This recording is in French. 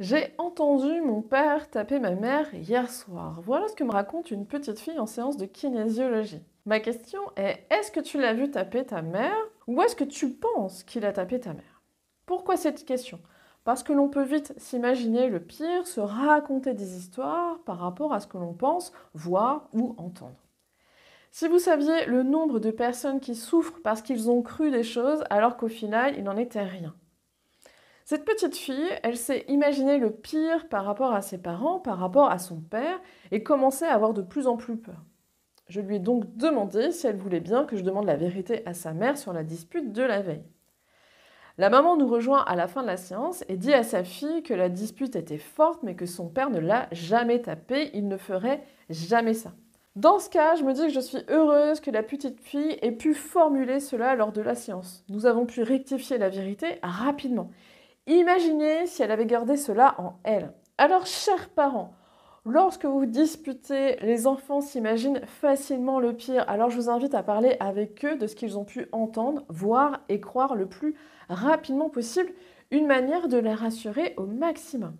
J'ai entendu mon père taper ma mère hier soir. Voilà ce que me raconte une petite fille en séance de kinésiologie. Ma question est-ce que tu l'as vu taper ta mère ou est-ce que tu penses qu'il a tapé ta mère? Pourquoi cette question? Parce que l'on peut vite s'imaginer le pire, se raconter des histoires par rapport à ce que l'on pense, voir ou entendre. Si vous saviez le nombre de personnes qui souffrent parce qu'ils ont cru des choses alors qu'au final, il n'en était rien. Cette petite fille, elle s'est imaginée le pire par rapport à ses parents, par rapport à son père, et commençait à avoir de plus en plus peur. Je lui ai donc demandé si elle voulait bien que je demande la vérité à sa mère sur la dispute de la veille. La maman nous rejoint à la fin de la séance et dit à sa fille que la dispute était forte, mais que son père ne l'a jamais tapée, il ne ferait jamais ça. Dans ce cas, je me dis que je suis heureuse que la petite fille ait pu formuler cela lors de la séance. Nous avons pu rectifier la vérité rapidement. Imaginez si elle avait gardé cela en elle. Alors, chers parents, lorsque vous disputez, les enfants s'imaginent facilement le pire. Alors, je vous invite à parler avec eux de ce qu'ils ont pu entendre, voir et croire le plus rapidement possible, une manière de les rassurer au maximum.